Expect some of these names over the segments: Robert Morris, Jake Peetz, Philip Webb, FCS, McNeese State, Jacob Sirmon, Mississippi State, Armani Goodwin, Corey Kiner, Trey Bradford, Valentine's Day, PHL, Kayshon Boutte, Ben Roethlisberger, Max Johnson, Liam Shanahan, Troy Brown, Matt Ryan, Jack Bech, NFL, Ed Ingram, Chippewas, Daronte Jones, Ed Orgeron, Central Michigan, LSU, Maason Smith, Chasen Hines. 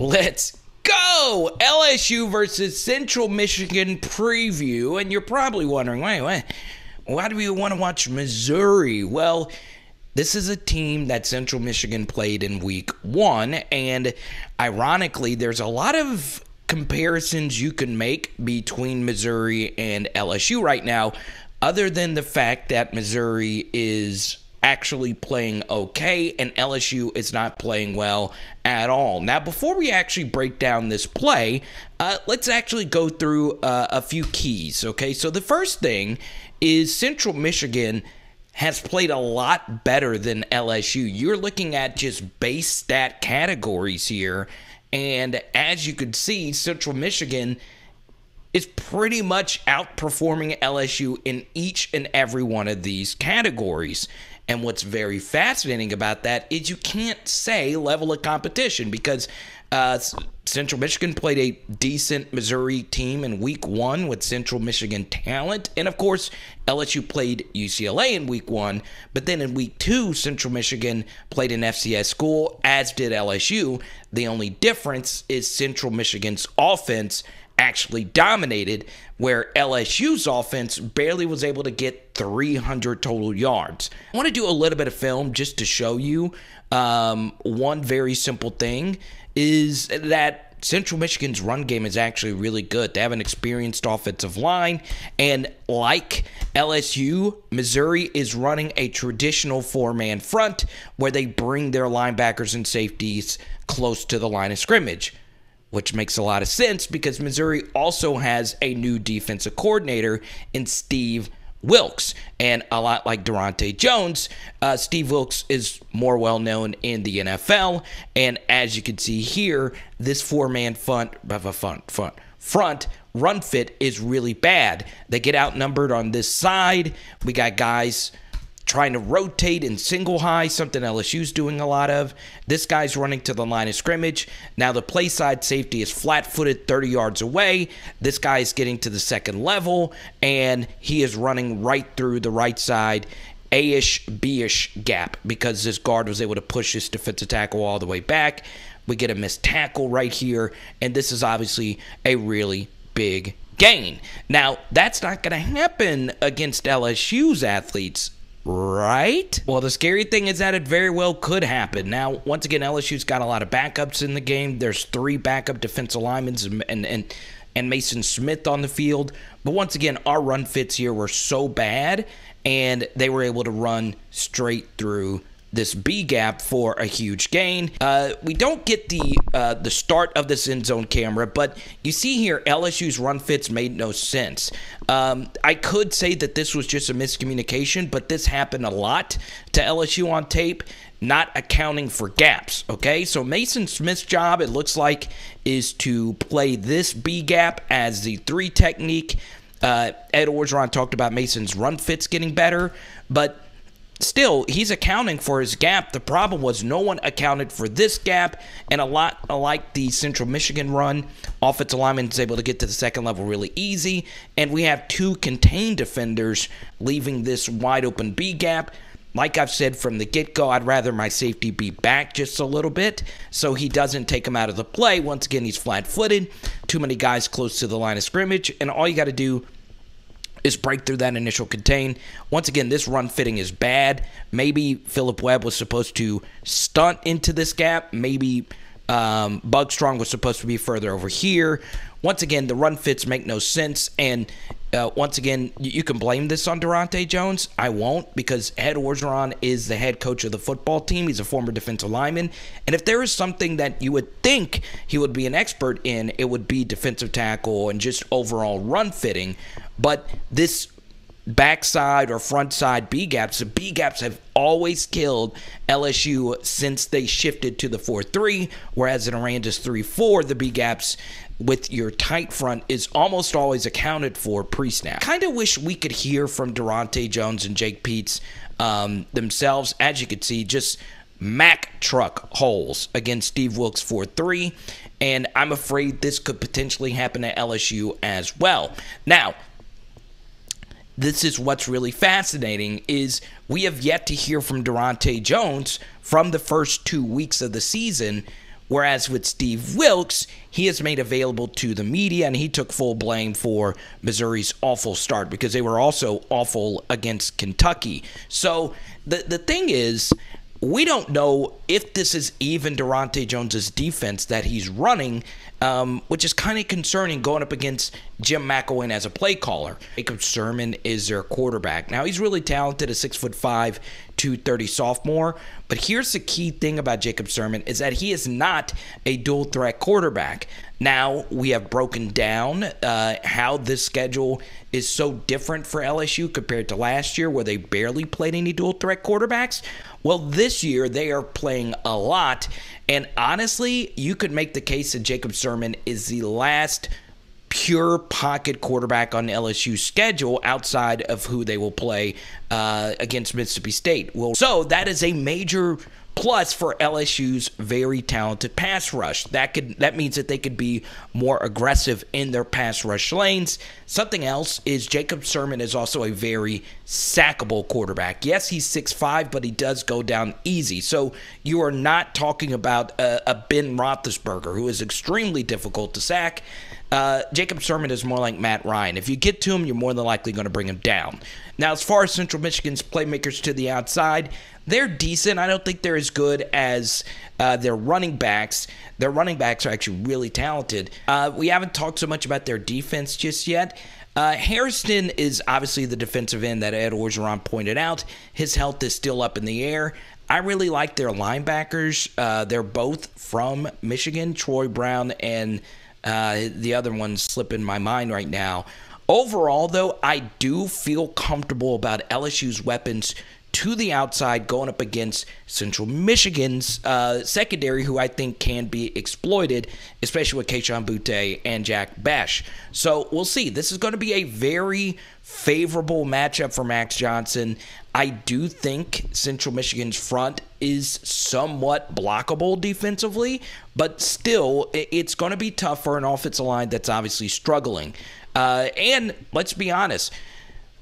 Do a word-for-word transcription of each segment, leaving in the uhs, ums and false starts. Let's go! L S U versus Central Michigan preview. And you're probably wondering, wait, wait, why do we want to watch Missouri? Well, this is a team that Central Michigan played in week one. And ironically, there's a lot of comparisons you can make between Missouri and L S U right now, other than the fact that Missouri is actually playing okay and L S U is not playing well at all. Now, before we actually break down this play, uh, let's actually go through uh, a few keys, okay? So the first thing is Central Michigan has played a lot better than L S U. You're looking at just base stat categories here, and as you could see, Central Michigan is pretty much outperforming L S U in each and every one of these categories. And what's very fascinating about that is you can't say level of competition, because uh, Central Michigan played a decent Missouri team in week one with Central Michigan talent. And, of course, L S U played U C L A in week one. But then in week two, Central Michigan played an F C S school, as did L S U. The only difference is Central Michigan's offense actually dominated, where L S U's offense barely was able to get three hundred total yards. I want to do a little bit of film just to show you um, one very simple thing is that Central Michigan's run game is actually really good. They have an experienced offensive line, and like L S U, Missouri is running a traditional four-man front where they bring their linebackers and safeties close to the line of scrimmage, which makes a lot of sense because Missouri also has a new defensive coordinator in Steve Wilks. And a lot like Daronte Jones, uh, Steve Wilks is more well-known in the N F L. And as you can see here, this four-man front, front, front, front run fit is really bad. They get outnumbered on this side. We got guys trying to rotate and single high, something L S U's doing a lot of. This guy's running to the line of scrimmage. Now the play side safety is flat-footed thirty yards away. This guy is getting to the second level, and he is running right through the right side A-ish, B-ish gap because this guard was able to push this defensive tackle all the way back. We get a missed tackle right here, and this is obviously a really big gain. Now, that's not going to happen against L S U's athletes, right? Well, the scary thing is that it very well could happen. Now, once again, L S U's got a lot of backups in the game. There's three backup defensive linemen and and and Maason Smith on the field. But once again, our run fits here were so bad, and they were able to run straight through this B gap for a huge gain. Uh, we don't get the uh, the start of this end zone camera, but you see here L S U's run fits made no sense. Um, I could say that this was just a miscommunication, but this happened a lot to L S U on tape, not accounting for gaps, okay? So Maason Smith's job, it looks like, is to play this B gap as the three technique. Uh, Ed Orgeron talked about Mason's run fits getting better, but still, he's accounting for his gap. The problem was no one accounted for this gap, and a lot like the Central Michigan run, offensive lineman is able to get to the second level really easy, and we have two contained defenders leaving this wide open B gap. Like I've said from the get-go, I'd rather my safety be back just a little bit so he doesn't take him out of the play. Once again, he's flat-footed, too many guys close to the line of scrimmage, and all you got to do is break through that initial contain. Once again, this run fitting is bad. Maybe Philip Webb was supposed to stunt into this gap. Maybe um, Bug Strong was supposed to be further over here. Once again, the run fits make no sense. And uh, once again, you, you can blame this on Daronte Jones. I won't, because Ed Orgeron is the head coach of the football team. He's a former defensive lineman. And if there is something that you would think he would be an expert in, it would be defensive tackle and just overall run fitting. But this backside or front side B gaps, the B gaps have always killed L S U since they shifted to the four three, whereas in Aranda's three four, the B gaps with your tight front is almost always accounted for pre-snap. Kind of wish we could hear from Daronte Jones and Jake Peetz um, themselves. As you can see, just Mack truck holes against Steve Wilks four three, and I'm afraid this could potentially happen to L S U as well. Now, this is what's really fascinating is we have yet to hear from Daronte Jones from the first two weeks of the season Whereas with Steve Wilks, he is made available to the media, and he took full blame for Missouri's awful start because they were also awful against Kentucky. So the, the thing is, we don't know if this is even Daronte Jones's defense that he's running, um, which is kind of concerning going up against Jim McElwain as a play caller. Jacob Sirmon is their quarterback. Now, he's really talented, a six foot five, two thirty sophomore, but here's the key thing about Jacob Sirmon is that he is not a dual-threat quarterback. Now, we have broken down uh, how this schedule is so different for L S U compared to last year where they barely played any dual-threat quarterbacks. Well, this year they are playing a lot, and honestly, you could make the case that Jacob Sirmon is the last pure pocket quarterback on L S U's schedule outside of who they will play uh, against Mississippi State. Well, so that is a major plus for L S U's very talented pass rush. That could that means that they could be more aggressive in their pass rush lanes. Something else is Jacob Sirmon is also a very sackable quarterback. Yes, he's six five, but he does go down easy. So you are not talking about a, a Ben Roethlisberger, who is extremely difficult to sack. Uh, Jacob Sirmon is more like Matt Ryan. If you get to him, you're more than likely going to bring him down. Now, as far as Central Michigan's playmakers to the outside, they're decent. I don't think they're as good as uh, their running backs. Their running backs are actually really talented. Uh, we haven't talked so much about their defense just yet. Uh, Hairston is obviously the defensive end that Ed Orgeron pointed out. His health is still up in the air. I really like their linebackers. Uh, they're both from Michigan, Troy Brown and Uh, the other one's slipping my mind right now. Overall, though, I do feel comfortable about L S U's weapons to the outside going up against Central Michigan's uh, secondary, who I think can be exploited, especially with Kayshon Boutte and Jack Bech. So we'll see. This is going to be a very favorable matchup for Max Johnson. I do think Central Michigan's front is somewhat blockable defensively, but still, it's going to be tough for an offensive line that's obviously struggling. Uh, and let's be honest,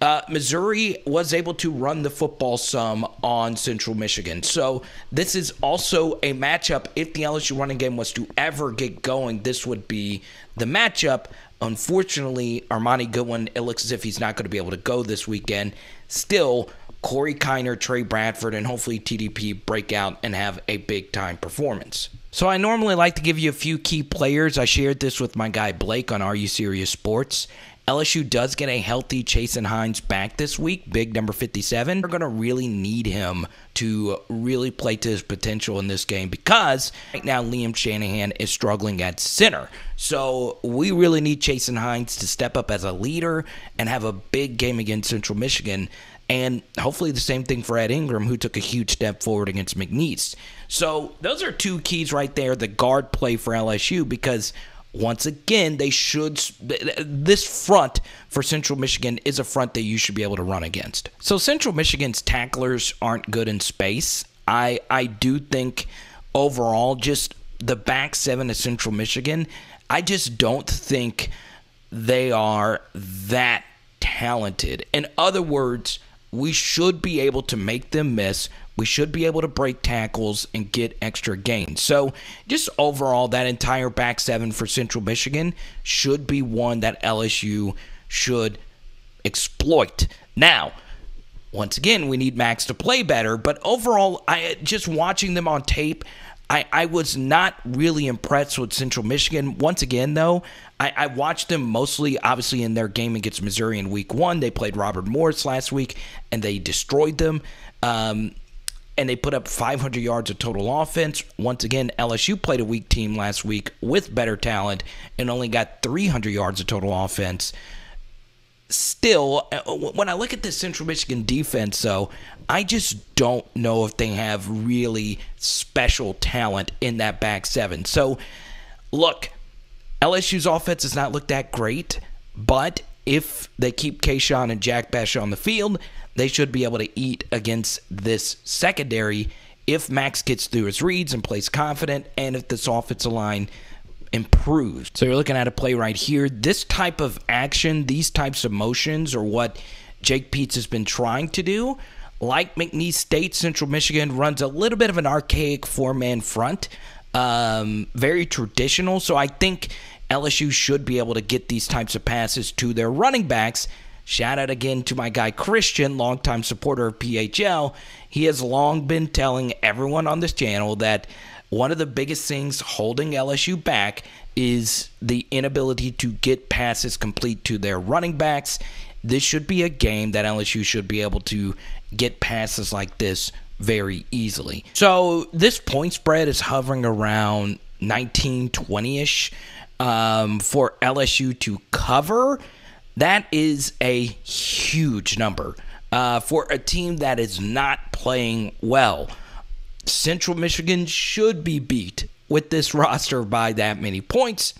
uh, Missouri was able to run the football some on Central Michigan. So this is also a matchup. If the L S U running game was to ever get going, this would be the matchup. Unfortunately, Armani Goodwin, it looks as if he's not going to be able to go this weekend. Still, Corey Kiner, Trey Bradford, and hopefully T D P break out and have a big-time performance. So I normally like to give you a few key players. I shared this with my guy Blake on Are You Serious Sports. L S U does get a healthy Chasen Hines back this week, big number fifty-seven. They're going to really need him to really play to his potential in this game because right now Liam Shanahan is struggling at center. So we really need Chasen Hines to step up as a leader and have a big game against Central Michigan. And hopefully the same thing for Ed Ingram, who took a huge step forward against McNeese. So those are two keys right there, the guard play for L S U, because once again, they should – this front for Central Michigan is a front that you should be able to run against. So Central Michigan's tacklers aren't good in space. I, I do think overall just the back seven of Central Michigan, I just don't think they are that talented. In other words, we should be able to make them miss. We should be able to break tackles and get extra gains. So just overall, that entire back seven for Central Michigan should be one that L S U should exploit. Now, once again, we need Max to play better. But overall, I just watching them on tape, I, I was not really impressed with Central Michigan. Once again, though, I, I watched them mostly, obviously, in their game against Missouri in week one. They played Robert Morris last week, and they destroyed them. Um, and they put up five hundred yards of total offense. Once again, L S U played a weak team last week with better talent and only got three hundred yards of total offense. Still, when I look at this Central Michigan defense, though, I just don't know if they have really special talent in that back seven. So, look, L S U's offense does not look that great, but if they keep Kayshon and Jack Bech on the field, they should be able to eat against this secondary if Max gets through his reads and plays confident, and if this offensive line improves. So you're looking at a play right here. This type of action, these types of motions are what Jake Peetz has been trying to do. Like McNeese State, Central Michigan runs a little bit of an archaic four-man front. um, very traditional. So I think L S U should be able to get these types of passes to their running backs. Shout out again to my guy Christian, longtime supporter of P H L. He has long been telling everyone on this channel that one of the biggest things holding L S U back is the inability to get passes complete to their running backs. This should be a game that L S U should be able to get passes like this very easily. So this point spread is hovering around nineteen, twenty-ish um, for L S U to cover. That is a huge number uh, for a team that is not playing well. Central Michigan should be beat with this roster by that many points,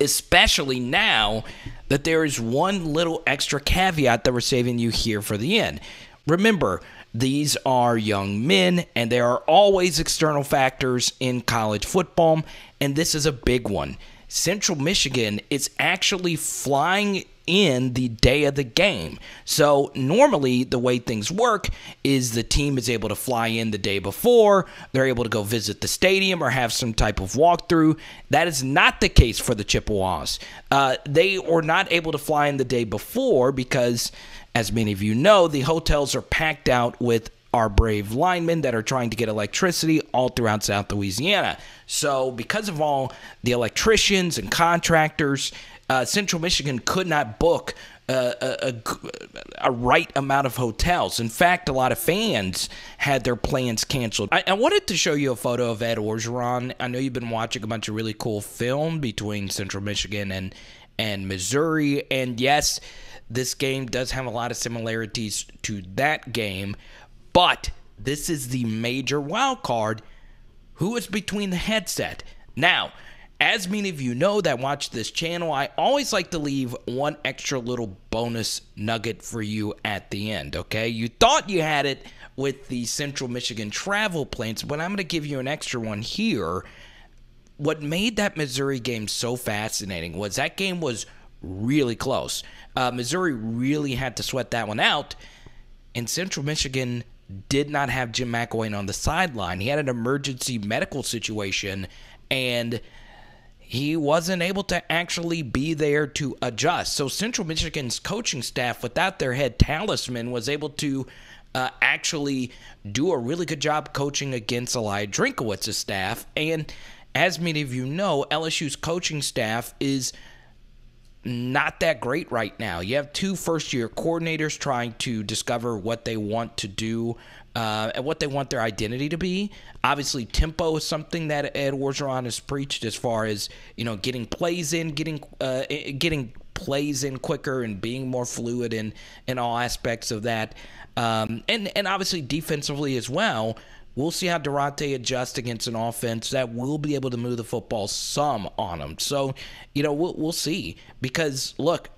especially now that there is one little extra caveat that we're saving you here for the end. Remember, these are young men, and there are always external factors in college football, and this is a big one. Central Michigan is actually flying in the day of the game. So normally the way things work is the team is able to fly in the day before. They're able to go visit the stadium or have some type of walkthrough. That is not the case for the Chippewas. Uh, they were not able to fly in the day before because, as many of you know, the hotels are packed out with our brave linemen that are trying to get electricity all throughout South Louisiana. So because of all the electricians and contractors, Uh, Central Michigan could not book uh, a, a, a right amount of hotels. In fact, a lot of fans had their plans canceled. I, I wanted to show you a photo of Ed Orgeron. I know you've been watching a bunch of really cool film between Central Michigan and, and Missouri. And yes, this game does have a lot of similarities to that game. But this is the major wild card. Who is between the headset? Now, as many of you know that watch this channel, I always like to leave one extra little bonus nugget for you at the end, okay? You thought you had it with the Central Michigan travel plans, but I'm going to give you an extra one here. What made that Missouri game so fascinating was that game was really close. Uh, Missouri really had to sweat that one out, and Central Michigan did not have Jim McElwain on the sideline. He had an emergency medical situation, and he wasn't able to actually be there to adjust. So Central Michigan's coaching staff, without their head talisman, was able to uh, actually do a really good job coaching against Eli Drinkowitz's staff. And as many of you know, L S U's coaching staff is not that great right now. You have two first-year coordinators trying to discover what they want to do Uh, and what they want their identity to be. Obviously, tempo is something that Ed Orgeron has preached as far as, you know, getting plays in, getting uh, getting plays in quicker and being more fluid in, in all aspects of that. Um, and, and obviously defensively as well. We'll see how Daronte adjusts against an offense that will be able to move the football some on them. So, you know, we'll, we'll see. Because, look,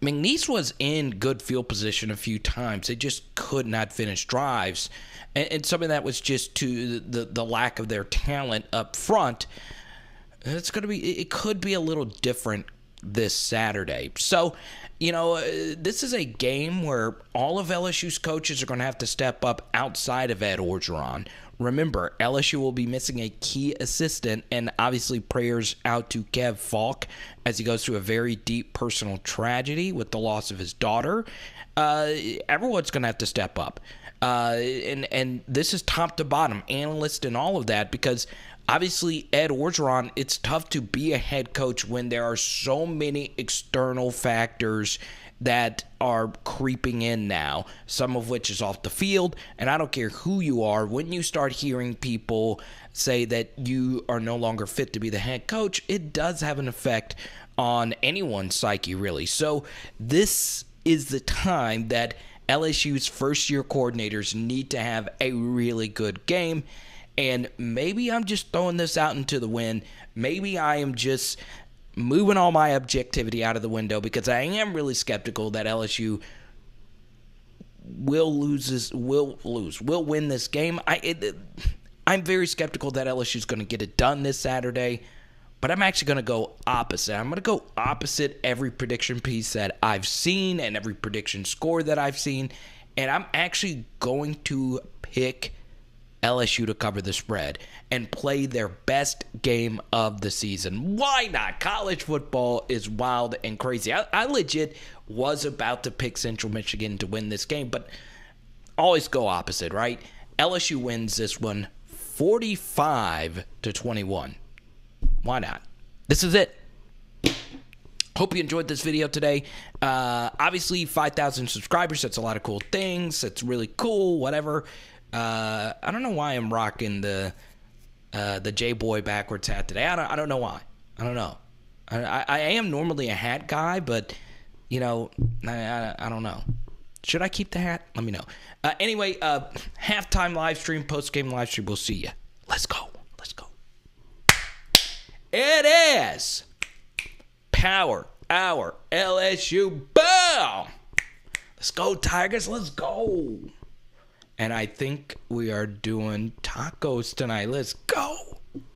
McNeese was in good field position a few times. They just could not finish drives. And, and some of that was just to the, the lack of their talent up front. It's going to be, it could be a little different this Saturday. So, you know, uh, this is a game where all of L S U's coaches are going to have to step up outside of Ed Orgeron. Remember, L S U will be missing a key assistant, and obviously prayers out to Kev Falk as he goes through a very deep personal tragedy with the loss of his daughter. Uh, everyone's going to have to step up. Uh, and, and this is top to bottom, analyst and all of that, because obviously Ed Orgeron, it's tough to be a head coach when there are so many external factors that are creeping in now, some of which is off the field. And I don't care who you are, when you start hearing people say that you are no longer fit to be the head coach, it does have an effect on anyone's psyche, really. So this is the time that L S U's first-year coordinators need to have a really good game. And maybe I'm just throwing this out into the wind. Maybe I am just moving all my objectivity out of the window, because I am really skeptical that L S U will lose this, will lose, will win this game. I, it, it, I'm very skeptical that L S U is going to get it done this Saturday, but I'm actually going to go opposite. I'm going to go opposite every prediction piece that I've seen and every prediction score that I've seen, and I'm actually going to pick L S U to cover the spread and play their best game of the season. Why not? College football is wild and crazy. I, I legit was about to pick Central Michigan to win this game, but always go opposite, right? L S U wins this one forty-five to twenty-one. Why not? This is it. Hope you enjoyed this video today. Uh, obviously, five thousand subscribers. That's a lot of cool things. That's really cool, whatever. Uh, I don't know why I'm rocking the uh, the J-Boy backwards hat today. I don't, I don't know why. I don't know. I, I am normally a hat guy, but, you know, I, I, I don't know. Should I keep the hat? Let me know. Uh, anyway, uh, halftime live stream, post-game live stream. We'll see you. Let's go. Let's go. It is Power Hour L S U. Boom! Let's go, Tigers. Let's go. And I think we are doing tacos tonight. Let's go.